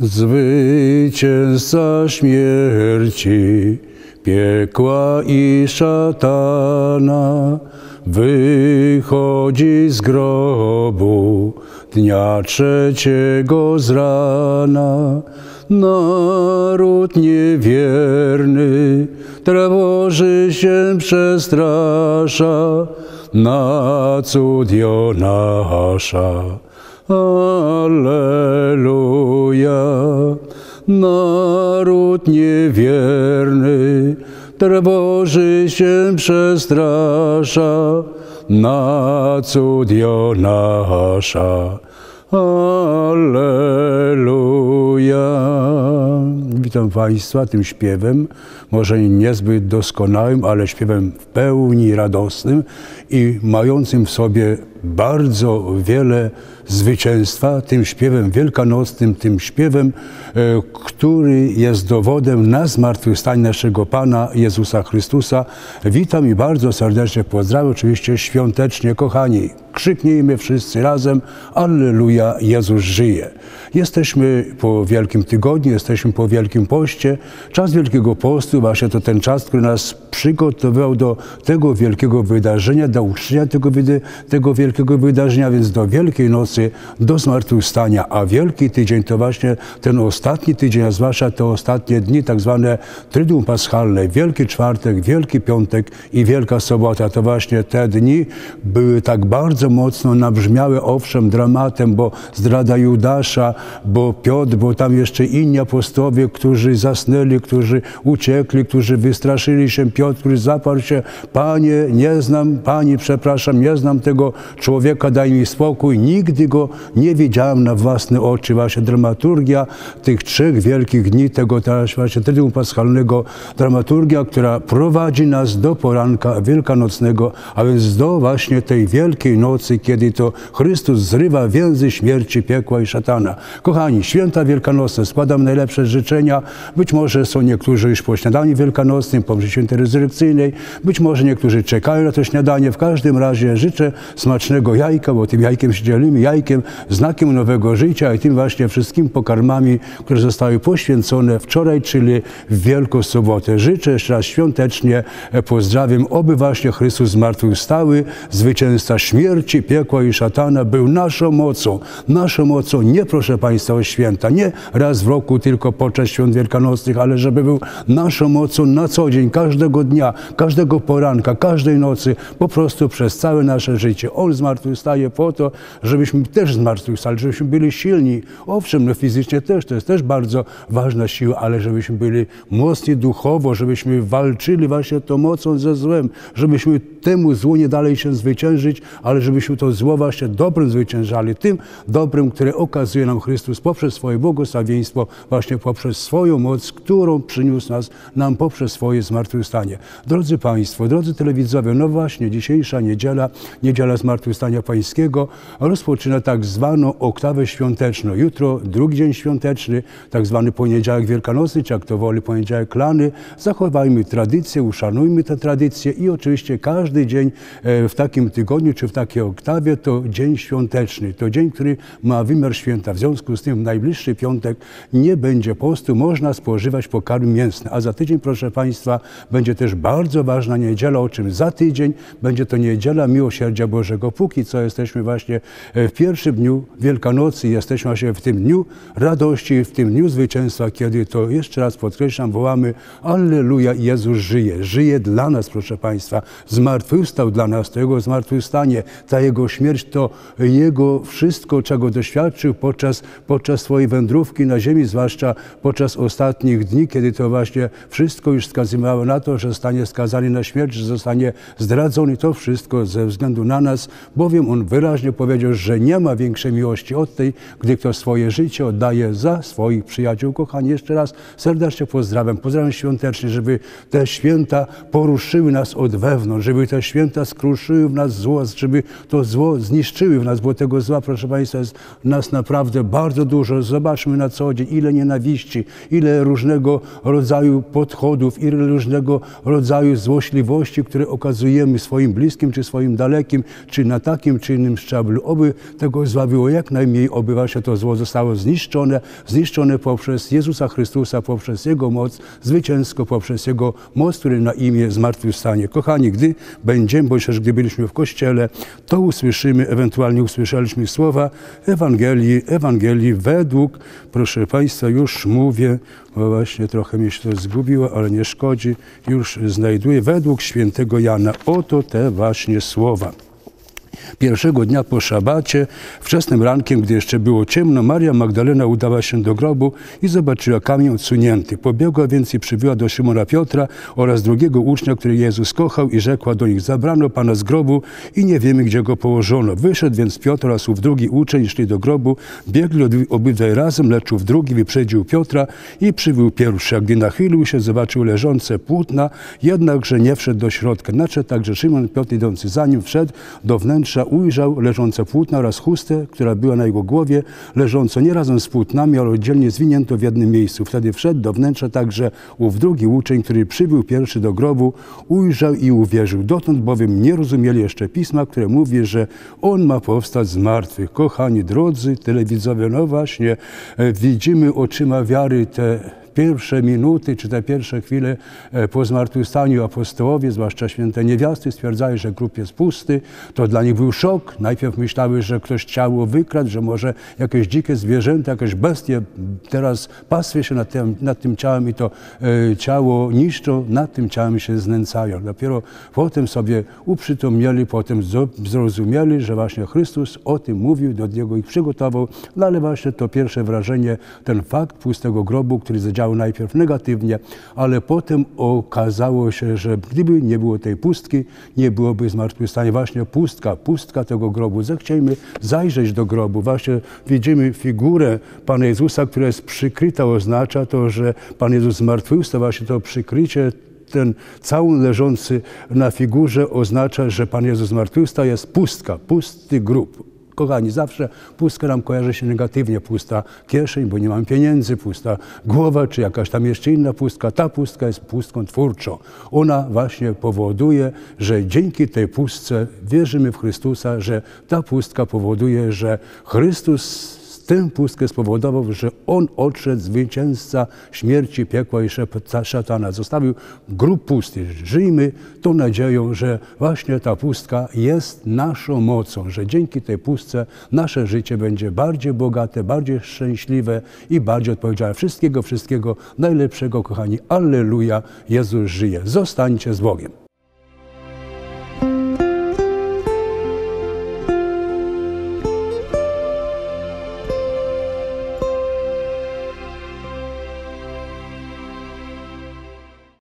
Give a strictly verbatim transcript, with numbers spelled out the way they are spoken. Zwycięzca śmierci, piekła i szatana, wychodzi z grobu dnia trzeciego z rana. Naród niewierny trwoży się, przestrasza, na cud Jonasza. Alleluja. Naród niewierny trwoży się, przestrasza, na cud Jonasza. Alleluja. Witam Państwa tym śpiewem, może niezbyt doskonałym, ale śpiewem w pełni radosnym i mającym w sobie bardzo wiele zwycięstwa, tym śpiewem wielkanocnym, tym śpiewem, który jest dowodem na zmartwychwstanie naszego Pana Jezusa Chrystusa. Witam i bardzo serdecznie pozdrawiam, oczywiście świątecznie, kochani. Krzyknijmy wszyscy razem: Alleluja, Jezus żyje. Jesteśmy po Wielkim Tygodniu, jesteśmy po Wielkim Poście. Czas Wielkiego Postu właśnie to ten czas, który nas przygotowywał do tego wielkiego wydarzenia, do uczczenia tego, tego wielkiego wydarzenia, więc do Wielkiej Nocy, do zmartwychwstania. A Wielki Tydzień to właśnie ten ostatni tydzień, a zwłaszcza te ostatnie dni, tak zwane Tryduum Paschalne, Wielki Czwartek, Wielki Piątek i Wielka Sobota. To właśnie te dni były tak bardzo mocno nabrzmiałe, owszem, dramatem, bo zdrada Judasza, bo Piotr, bo tam jeszcze inni apostowie, którzy zasnęli, którzy uciekli, którzy wystraszyli się. Piotr, który zaparł się: Panie, nie znam, Pani, przepraszam, nie znam tego człowieka, daj mi spokój. Nigdy go nie widziałem na własne oczy. Właśnie dramaturgia tych trzech wielkich dni, tego teraz właśnie Tryduum Paschalnego, dramaturgia, która prowadzi nas do poranka wielkanocnego, a więc do właśnie tej Wielkiej Nocy, kiedy to Chrystus zrywa więzy śmierci, piekła i szatana. Kochani, święta wielkanocne, składam najlepsze życzenia. Być może są niektórzy już po śniadaniu wielkanocnym, po mszy świętej rezurekcyjnej, być może niektórzy czekają na to śniadanie. W każdym razie życzę smacznego jajka, bo tym jajkiem się dzielimy, jajkiem, znakiem nowego życia i tym właśnie wszystkim pokarmami, które zostały poświęcone wczoraj, czyli w Wielką Sobotę. Życzę jeszcze raz świątecznie, pozdrawiam, oby właśnie Chrystus zmartwychwstały, zwycięzca śmierci, piekła i szatana, był naszą mocą, naszą mocą, nie proszę Państwa o święta, nie raz w roku tylko podczas świąt wielkanocnych, ale żeby był naszą mocą na co dzień, każdego dnia, każdego poranka, każdej nocy, po prostu przez całe nasze życie. On zmartwychwstaje po to, żebyśmy też zmartwychwstali, żebyśmy byli silni. Owszem, no fizycznie też, to jest też bardzo ważna siła, ale żebyśmy byli mocni duchowo, żebyśmy walczyli właśnie tą mocą ze złem, żebyśmy temu złu nie dalej się zwyciężyć, ale żebyśmy to zło właśnie dobrym zwyciężali, tym dobrym, które okazuje nam Chrystus poprzez swoje błogosławieństwo, właśnie poprzez swoją moc, którą przyniósł nas, nam poprzez swoje zmartwychwstanie. Drodzy Państwo, drodzy telewidzowie, no właśnie dzisiejsza niedziela, niedziela Zmartwychwstania Pańskiego, rozpoczyna tak zwaną oktawę świąteczną. Jutro drugi dzień świąteczny, tak zwany poniedziałek wielkanocny, czy jak to woli, poniedziałek lany. Zachowajmy tradycję, uszanujmy tę tradycję i oczywiście każdy dzień w takim tygodniu, czy w takiej oktawie to dzień świąteczny. To dzień, który ma wymiar święta. W związku z tym w najbliższy piątek nie będzie postu, można spożywać pokarm mięsny. A za tydzień, proszę Państwa, będzie też bardzo ważna niedziela, o czym za tydzień będzie to niedziela Miłosierdzia Bożego. Póki co jesteśmy właśnie w pierwszym dniu Wielkanocy, jesteśmy właśnie w tym dniu radości, w tym dniu zwycięstwa, kiedy to, jeszcze raz podkreślam, wołamy: Alleluja, Jezus żyje. Żyje dla nas, proszę Państwa. Zmartwychwstał dla nas, to Jego zmartwychwstanie, ta Jego śmierć, to Jego wszystko, czego doświadczył podczas, podczas swojej wędrówki na ziemi, zwłaszcza podczas ostatnich dni, kiedy to właśnie wszystko już wskazywało na to, że zostanie skazany na śmierć, że zostanie zdradzony. To wszystko ze względu na nas, bowiem On wyraźnie powiedział, że nie ma większej miłości od tej, gdy ktoś swoje życie oddaje za swoich przyjaciół. Kochani, jeszcze raz serdecznie pozdrawiam, pozdrawiam świątecznie, żeby te święta poruszyły nas od wewnątrz, żeby te święta skruszyły w nas zło, żeby to zło zniszczyły w nas, bo tego zła, proszę Państwa, jest w nas naprawdę bardzo dużo. Zobaczmy na co dzień, ile nienawiści, ile różnego rodzaju podchodów, ile różnego rodzaju złośliwości, które okazujemy swoim bliskim, czy swoim dalekim, czy na takim, czy innym szczeblu. Oby tego zławiło jak najmniej, oby właśnie to zło zostało zniszczone, zniszczone poprzez Jezusa Chrystusa, poprzez Jego moc, zwycięsko poprzez Jego moc, który na imię zmartwychwstanie. Kochani, gdy będziemy, bo już gdy byliśmy w Kościele, to usłyszymy, ewentualnie usłyszeliśmy słowa Ewangelii, Ewangelii według, proszę Państwa, już mówię, bo właśnie trochę mnie się to zgubiło, ale nie szkodzi, już znajduję, według świętego Jana. Oto te właśnie słowa. Pierwszego dnia po szabacie, wczesnym rankiem, gdy jeszcze było ciemno, Maria Magdalena udała się do grobu i zobaczyła kamień odsunięty. Pobiegła więc i przybyła do Szymona Piotra oraz drugiego ucznia, który Jezus kochał, i rzekła do nich: zabrano Pana z grobu i nie wiemy, gdzie Go położono. Wyszedł więc Piotr oraz ów drugi uczeń, szli do grobu, biegli obydwaj razem, lecz ów drugi wyprzedził Piotra i przybył pierwszy, a gdy nachylił się, zobaczył leżące płótna, jednakże nie wszedł do środka. Nadszedł także Szymon Piotr, idący za nim, wszedł do wnętrza, ujrzał leżące płótna oraz chustę, która była na jego głowie, leżąco nie razem z płótnami, ale oddzielnie zwinięto w jednym miejscu. Wtedy wszedł do wnętrza także ów drugi uczeń, który przybył pierwszy do grobu, ujrzał i uwierzył. Dotąd bowiem nie rozumieli jeszcze Pisma, które mówi, że On ma powstać z martwych. Kochani drodzy telewidzowie, no właśnie, widzimy oczyma wiary te pierwsze minuty, czy te pierwsze chwile po zmartwychwstaniu. Apostołowie, zwłaszcza święte niewiasty, stwierdzają, że grób jest pusty. To dla nich był szok. Najpierw myślały, że ktoś ciało wykradł, że może jakieś dzikie zwierzęta, jakieś bestie teraz pasły się nad tym, nad tym ciałem i to e, ciało niszczą, nad tym ciałem się znęcają. Dopiero potem sobie uprzytomnieli, potem zrozumieli, że właśnie Chrystus o tym mówił, do niego ich przygotował, no ale właśnie to pierwsze wrażenie, ten fakt pustego grobu, który zadziałał najpierw negatywnie, ale potem okazało się, że gdyby nie było tej pustki, nie byłoby zmartwychwstania. Właśnie pustka, pustka tego grobu. Zechciejmy zajrzeć do grobu. Właśnie widzimy figurę Pana Jezusa, która jest przykryta. Oznacza to, że Pan Jezus zmartwychwstał. Właśnie to przykrycie, ten całun leżący na figurze oznacza, że Pan Jezus zmartwychwstał. Jest pustka, pusty grób. Kochani, zawsze pustka nam kojarzy się negatywnie. Pusta kieszeń, bo nie mam pieniędzy, pusta głowa, czy jakaś tam jeszcze inna pustka. Ta pustka jest pustką twórczą. Ona właśnie powoduje, że dzięki tej pustce wierzymy w Chrystusa, że ta pustka powoduje, że Chrystus tę pustkę spowodował, że On odszedł zwycięzca śmierci, piekła i szatana. Zostawił grób pusty. Żyjmy tą nadzieją, że właśnie ta pustka jest naszą mocą, że dzięki tej pustce nasze życie będzie bardziej bogate, bardziej szczęśliwe i bardziej odpowiedzialne. Wszystkiego, wszystkiego najlepszego, kochani. Alleluja, Jezus żyje. Zostańcie z Bogiem.